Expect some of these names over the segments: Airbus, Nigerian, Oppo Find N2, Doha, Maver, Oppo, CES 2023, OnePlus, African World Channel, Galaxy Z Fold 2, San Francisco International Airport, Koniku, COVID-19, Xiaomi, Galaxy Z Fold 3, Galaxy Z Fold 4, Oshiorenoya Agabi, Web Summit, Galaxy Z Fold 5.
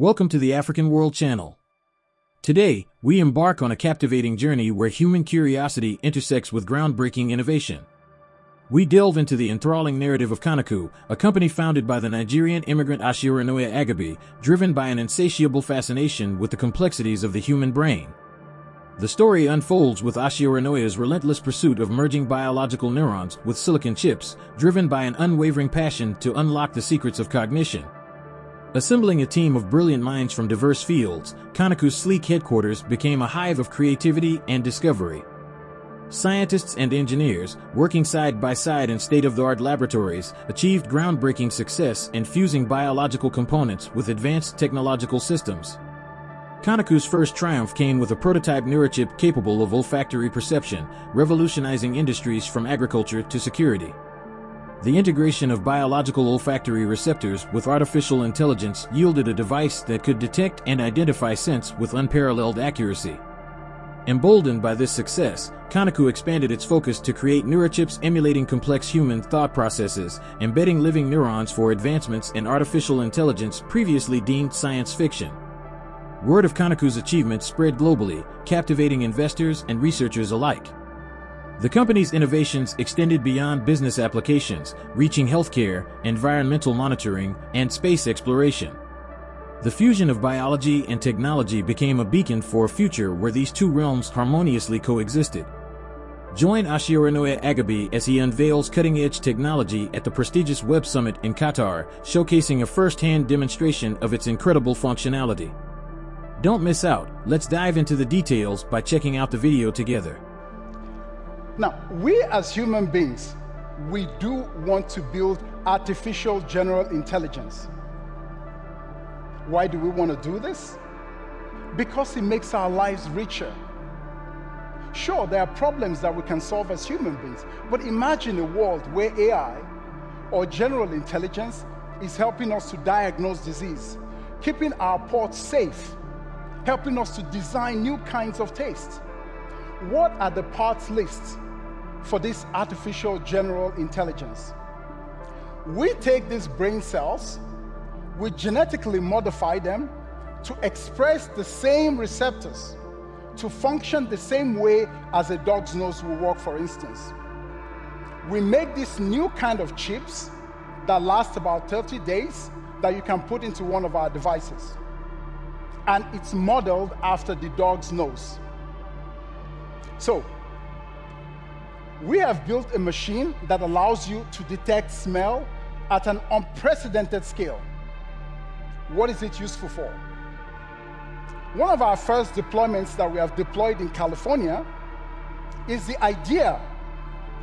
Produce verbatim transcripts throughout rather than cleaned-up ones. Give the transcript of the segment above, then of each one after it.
Welcome to the African World Channel. Today, we embark on a captivating journey where human curiosity intersects with groundbreaking innovation. We delve into the enthralling narrative of Koniku, a company founded by the Nigerian immigrant Oshiorenoya Agabi, driven by an insatiable fascination with the complexities of the human brain. The story unfolds with Oshiorenoya's relentless pursuit of merging biological neurons with silicon chips, driven by an unwavering passion to unlock the secrets of cognition. Assembling a team of brilliant minds from diverse fields, Koniku's sleek headquarters became a hive of creativity and discovery. Scientists and engineers, working side by side in state-of-the-art laboratories, achieved groundbreaking success in fusing biological components with advanced technological systems. Koniku's first triumph came with a prototype neurochip capable of olfactory perception, revolutionizing industries from agriculture to security. The integration of biological olfactory receptors with artificial intelligence yielded a device that could detect and identify scents with unparalleled accuracy. Emboldened by this success, Koniku expanded its focus to create neurochips emulating complex human thought processes, embedding living neurons for advancements in artificial intelligence previously deemed science fiction. Word of Koniku's achievements spread globally, captivating investors and researchers alike. The company's innovations extended beyond business applications, reaching healthcare, environmental monitoring, and space exploration. The fusion of biology and technology became a beacon for a future where these two realms harmoniously coexisted. Join Oshiorenoya Agabi as he unveils cutting-edge technology at the prestigious Web Summit in Qatar, showcasing a first-hand demonstration of its incredible functionality. Don't miss out. Let's dive into the details by checking out the video together. Now, we as human beings, we do want to build artificial general intelligence. Why do we want to do this? Because it makes our lives richer. Sure, there are problems that we can solve as human beings, but imagine a world where A I or general intelligence is helping us to diagnose disease, keeping our ports safe, helping us to design new kinds of tastes. What are the parts lists for this artificial general intelligence? We take these brain cells, we genetically modify them to express the same receptors, to function the same way as a dog's nose will work, for instance. We make this new kind of chips that last about thirty days that you can put into one of our devices. And it's modeled after the dog's nose. So, we have built a machine that allows you to detect smell at an unprecedented scale. What is it useful for? One of our first deployments that we have deployed in California is the idea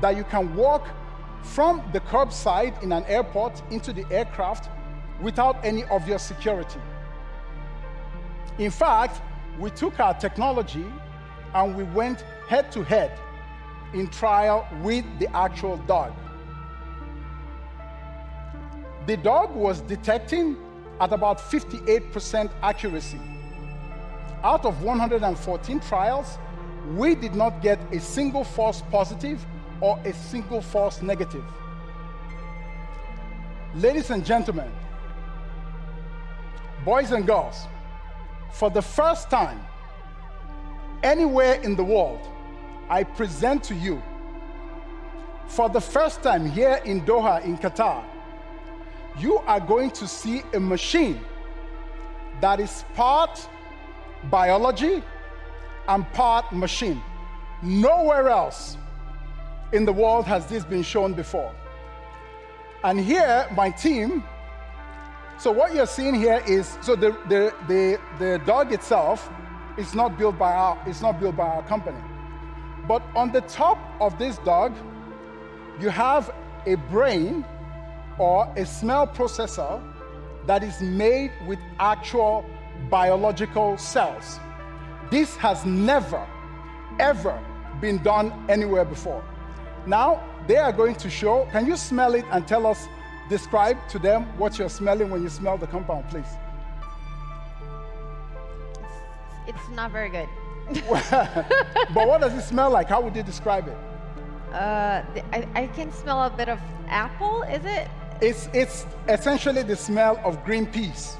that you can walk from the curbside in an airport into the aircraft without any obvious security. In fact, we took our technology and we went head-to-head in trial with the actual dog. The dog was detecting at about fifty-eight percent accuracy. Out of one hundred fourteen trials, we did not get a single false positive or a single false negative. Ladies and gentlemen, boys and girls, for the first time anywhere in the world, I present to you, for the first time here in Doha, in Qatar, you are going to see a machine that is part biology and part machine. Nowhere else in the world has this been shown before. And here, my team, so what you're seeing here is, so the, the, the, the dog itself, It's not built by our, it's not built by our company. But on the top of this dog, you have a brain or a smell processor that is made with actual biological cells. This has never, ever been done anywhere before. Now, they are going to show, can you smell it and tell us, describe to them what you're smelling when you smell the compound, please? It's not very good. But what does it smell like? How would you describe it? Uh, the, I, I can smell a bit of apple, is it? It's, it's essentially the smell of green peas.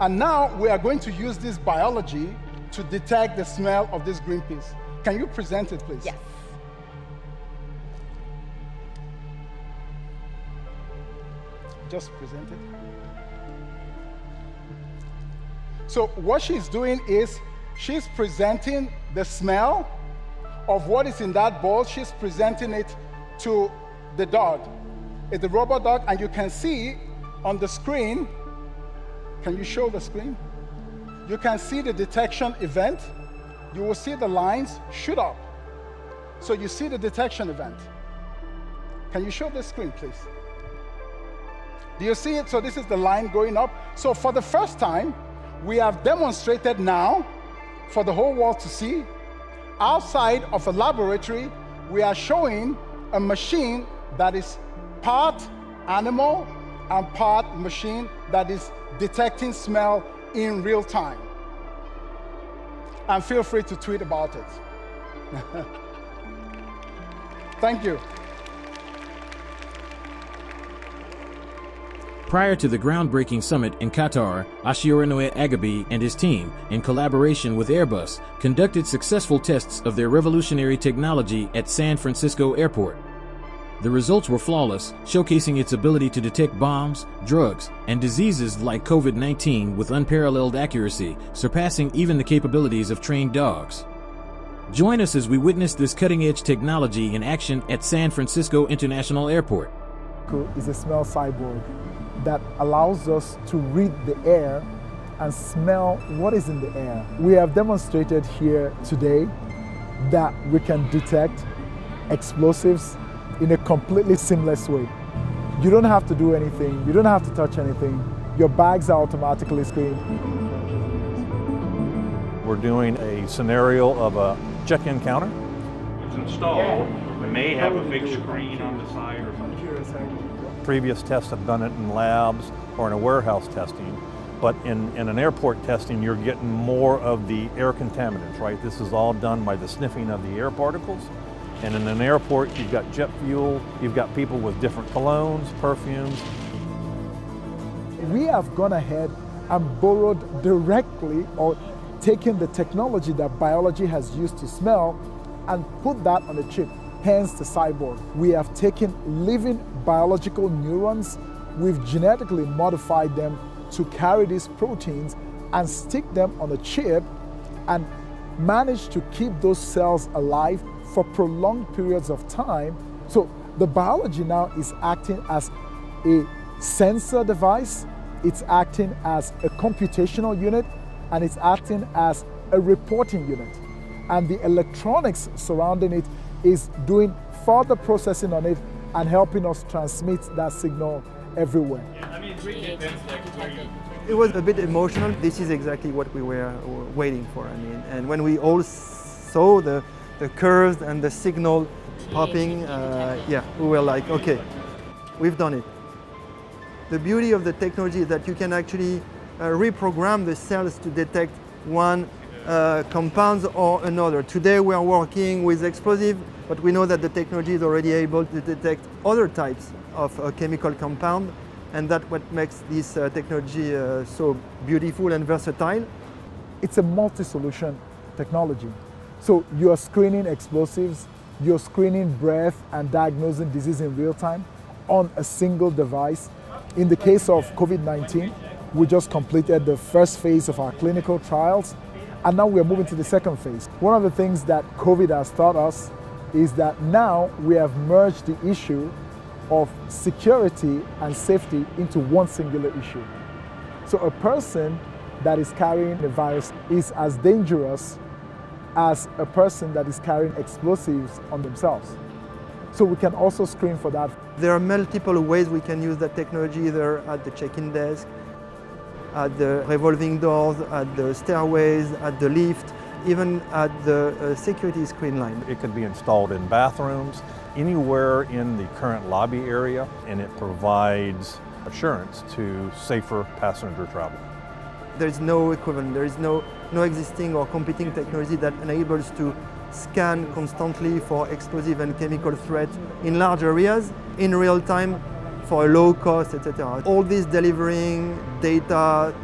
And now we are going to use this biology to detect the smell of this green peas. Can you present it, please? Yes. Just present it. So what she's doing is she's presenting the smell of what is in that bowl. She's presenting it to the dog. It's a robot dog, and you can see on the screen, can you show the screen? You can see the detection event. You will see the lines shoot up. So you see the detection event. Can you show the screen, please? Do you see it? So this is the line going up. So for the first time, we have demonstrated now for the whole world to see. Outside of a laboratory, we are showing a machine that is part animal and part machine that is detecting smell in real time. And feel free to tweet about it. Thank you. Prior to the groundbreaking summit in Qatar, Oshiorenoya Agabi and his team, in collaboration with Airbus, conducted successful tests of their revolutionary technology at San Francisco Airport. The results were flawless, showcasing its ability to detect bombs, drugs, and diseases like COVID nineteen with unparalleled accuracy, surpassing even the capabilities of trained dogs. Join us as we witness this cutting-edge technology in action at San Francisco International Airport. It's a smell cyborg that allows us to read the air and smell what is in the air. We have demonstrated here today that we can detect explosives in a completely seamless way. You don't have to do anything, you don't have to touch anything. Your bags are automatically screened. We're doing a scenario of a check-in counter. It's installed. We may have a big screen on the side or something. Previous tests have done it in labs or in a warehouse testing, but in, in an airport testing, you're getting more of the air contaminants, right? This is all done by the sniffing of the air particles. And in an airport, you've got jet fuel, you've got people with different colognes, perfumes. We have gone ahead and borrowed directly or taken the technology that biology has used to smell and put that on a chip, hence the cyborg. We have taken living biological neurons, we've genetically modified them to carry these proteins and stick them on a chip and manage to keep those cells alive for prolonged periods of time. So the biology now is acting as a sensor device, it's acting as a computational unit, and it's acting as a reporting unit. And the electronics surrounding it is doing further processing on it and helping us transmit that signal everywhere. Yeah, I mean, it's really intense, like, where you... It was a bit emotional. This is exactly what we were waiting for. I mean, and when we all saw the the curves and the signal popping, uh, yeah, we were like, okay, we've done it. The beauty of the technology is that you can actually uh, reprogram the cells to detect one uh, compound or another. Today we are working with explosive, but we know that the technology is already able to detect other types of uh, chemical compound, and that's what makes this uh, technology uh, so beautiful and versatile. It's a multi-solution technology. So you're screening explosives, you're screening breath and diagnosing disease in real time on a single device. In the case of COVID nineteen, we just completed the first phase of our clinical trials, and now we're moving to the second phase. One of the things that COVID has taught us is that now we have merged the issue of security and safety into one singular issue. So a person that is carrying the virus is as dangerous as a person that is carrying explosives on themselves. So we can also screen for that. There are multiple ways we can use that technology, either at the check-in desk, at the revolving doors, at the stairways, at the lift, even at the uh, security screen line. It could be installed in bathrooms, anywhere in the current lobby area, and it provides assurance to safer passenger travel. There's no equivalent, there is no, no existing or competing technology that enables to scan constantly for explosive and chemical threats in large areas, in real time, for a low cost, et cetera. All this delivering data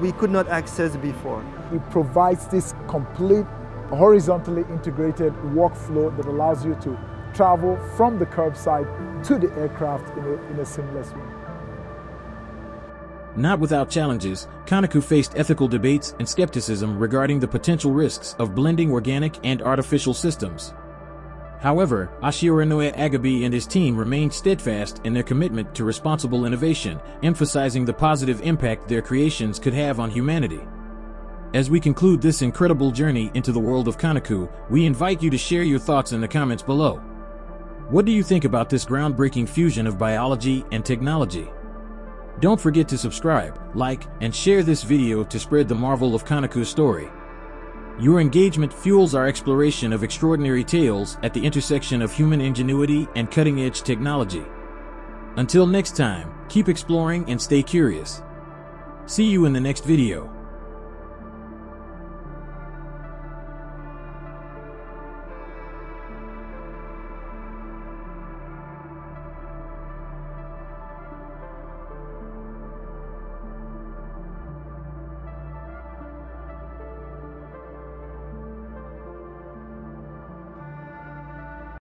we could not access before. It provides this complete, horizontally integrated workflow that allows you to travel from the curbside to the aircraft in a, in a seamless way. Not without challenges, Koniku faced ethical debates and skepticism regarding the potential risks of blending organic and artificial systems. However, Oshiorenoya Agabi and his team remained steadfast in their commitment to responsible innovation, emphasizing the positive impact their creations could have on humanity. As we conclude this incredible journey into the world of Koniku, we invite you to share your thoughts in the comments below. What do you think about this groundbreaking fusion of biology and technology? Don't forget to subscribe, like, and share this video to spread the marvel of Koniku's story. Your engagement fuels our exploration of extraordinary tales at the intersection of human ingenuity and cutting-edge technology. Until next time, keep exploring and stay curious. See you in the next video.